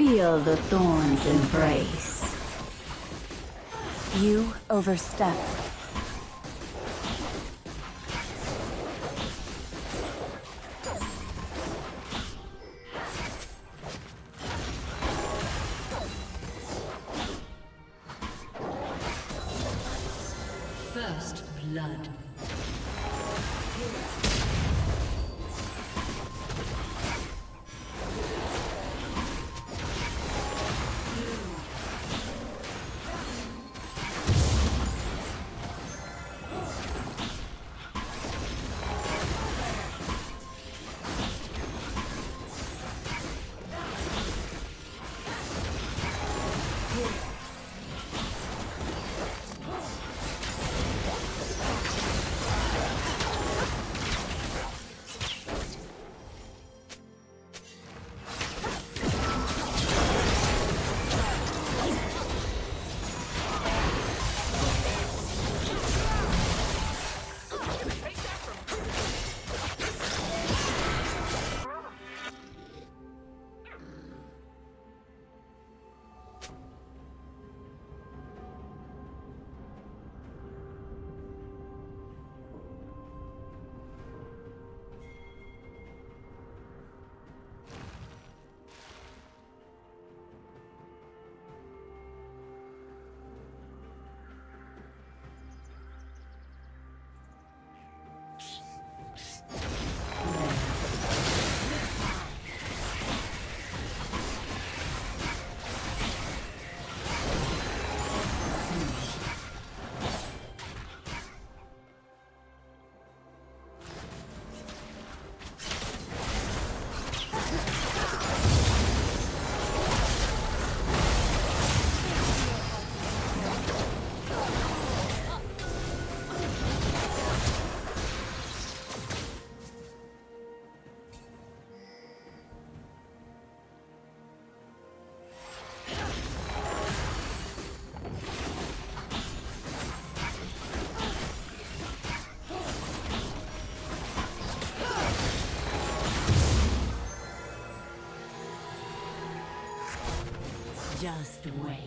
Feel the thorns embrace. You overstep. First blood. Just wait.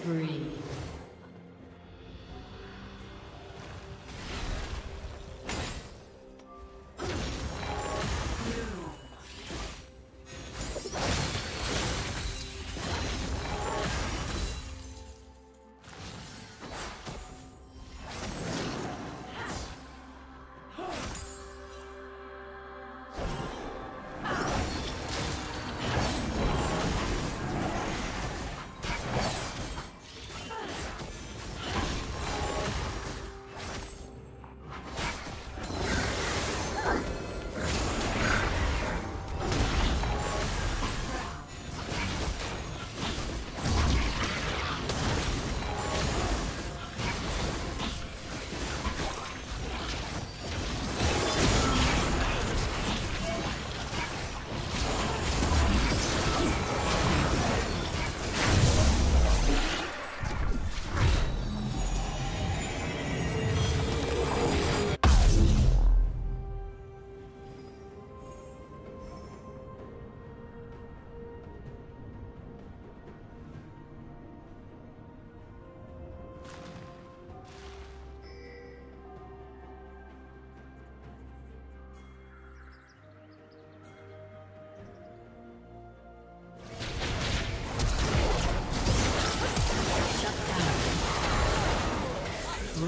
spree.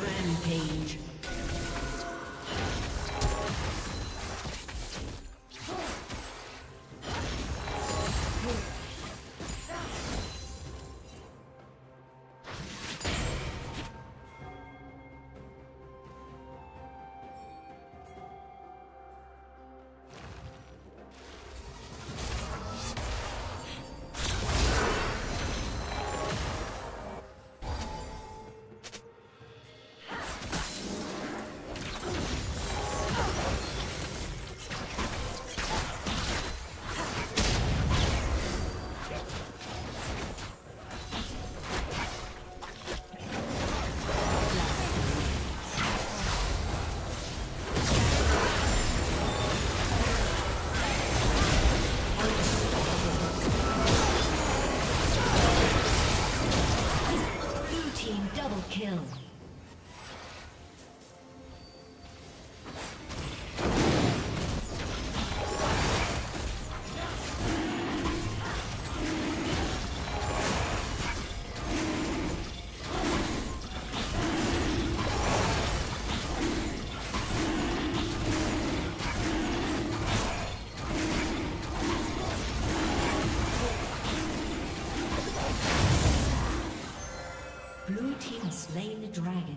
Rampage. Slain the dragon.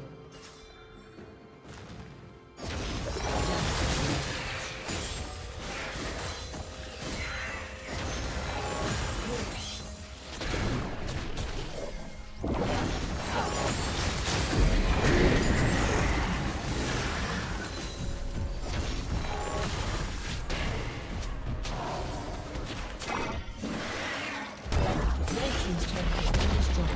Red team's turret has been destroyed.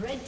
Red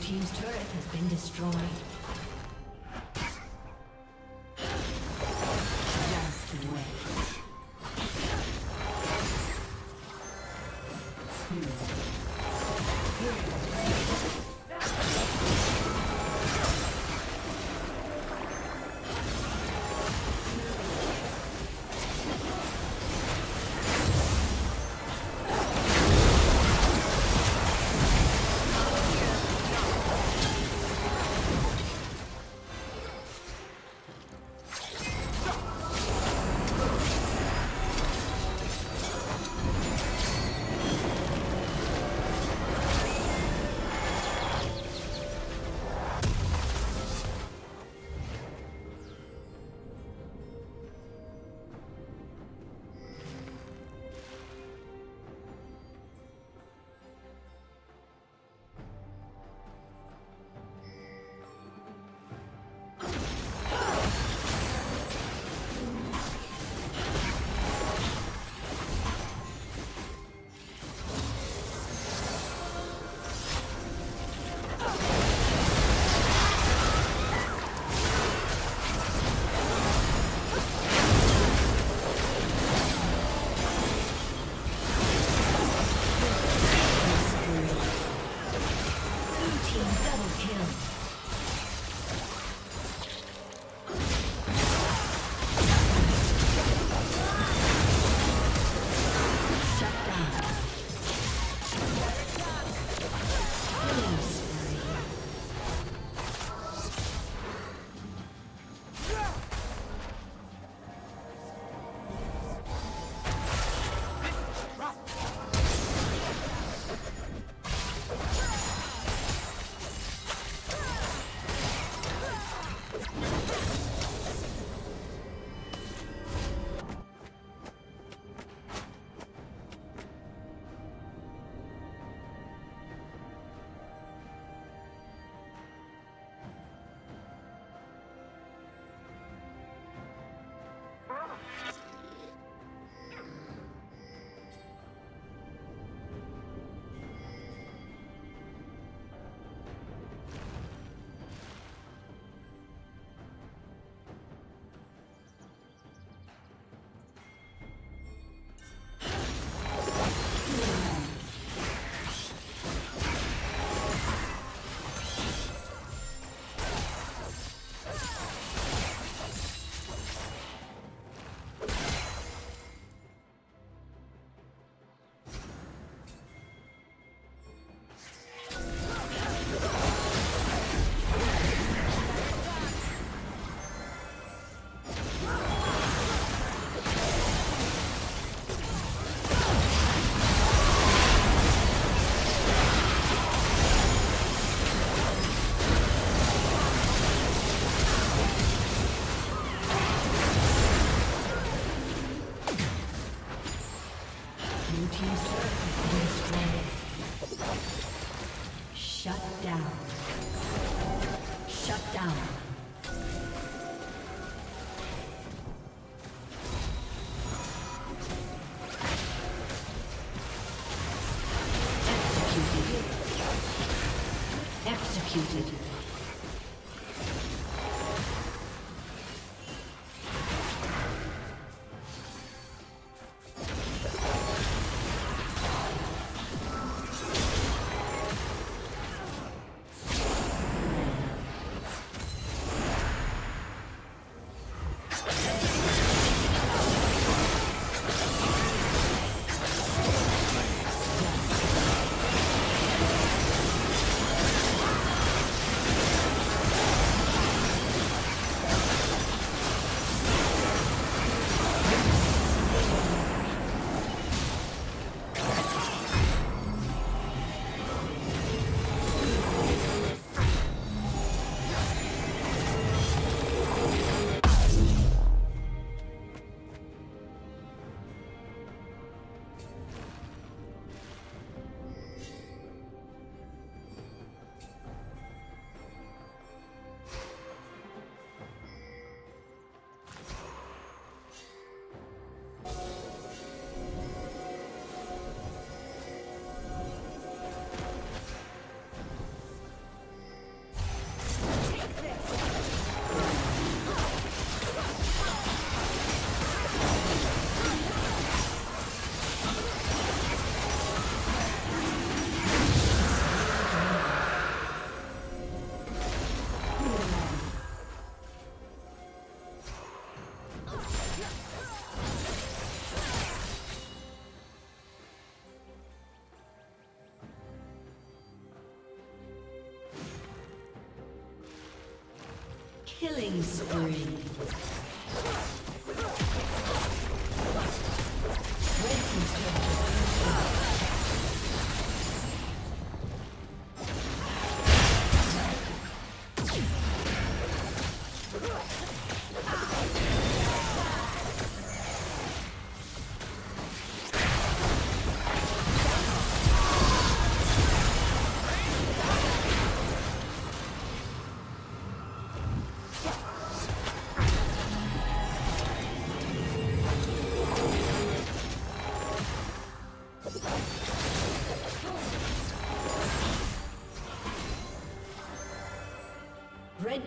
team's turret has been destroyed. Executed. Killing spree. Red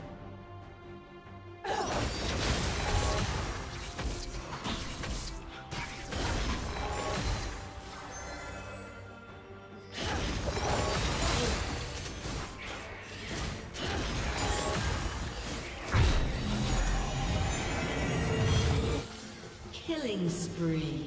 Killing spree.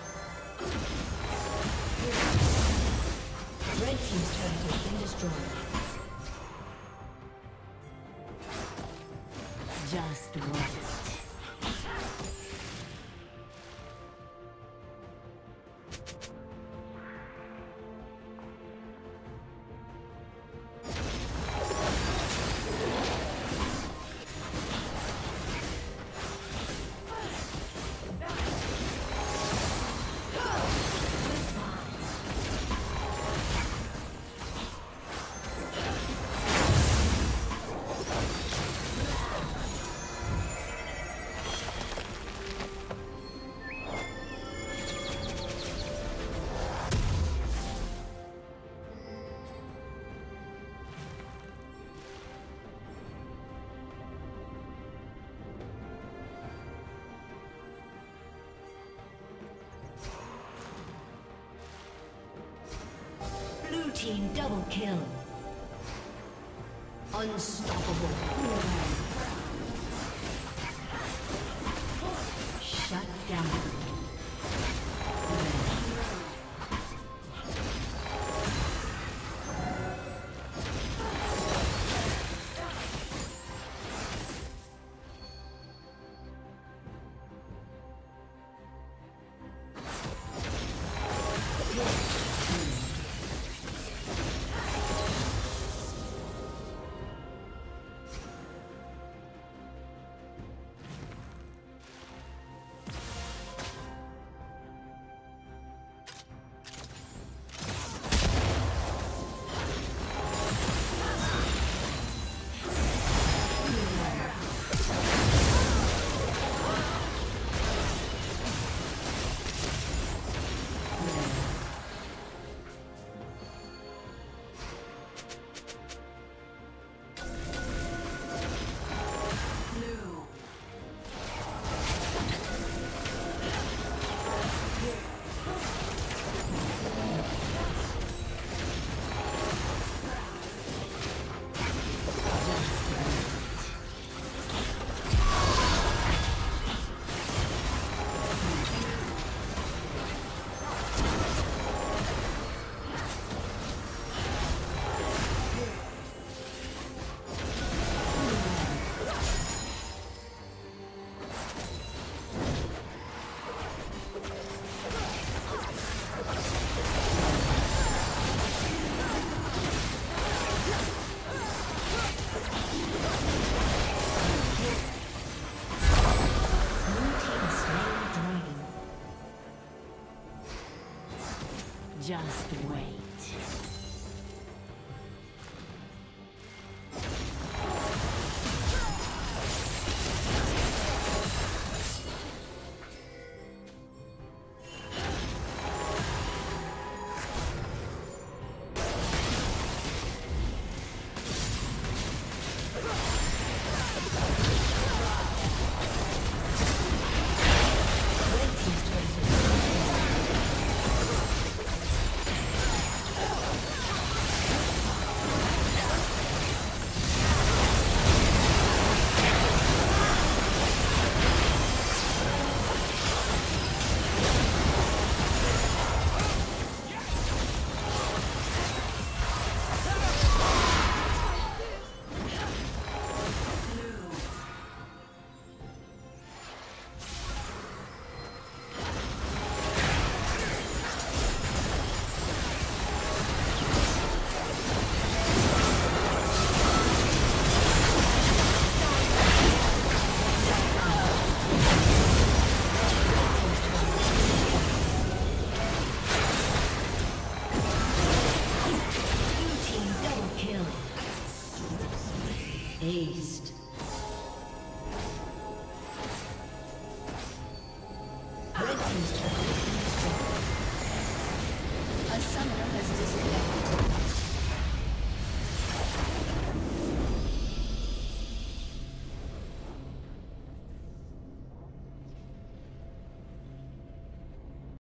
Red Team's turret has been destroyed. Just one. Team double kill. Unstoppable. Shut down. Aced.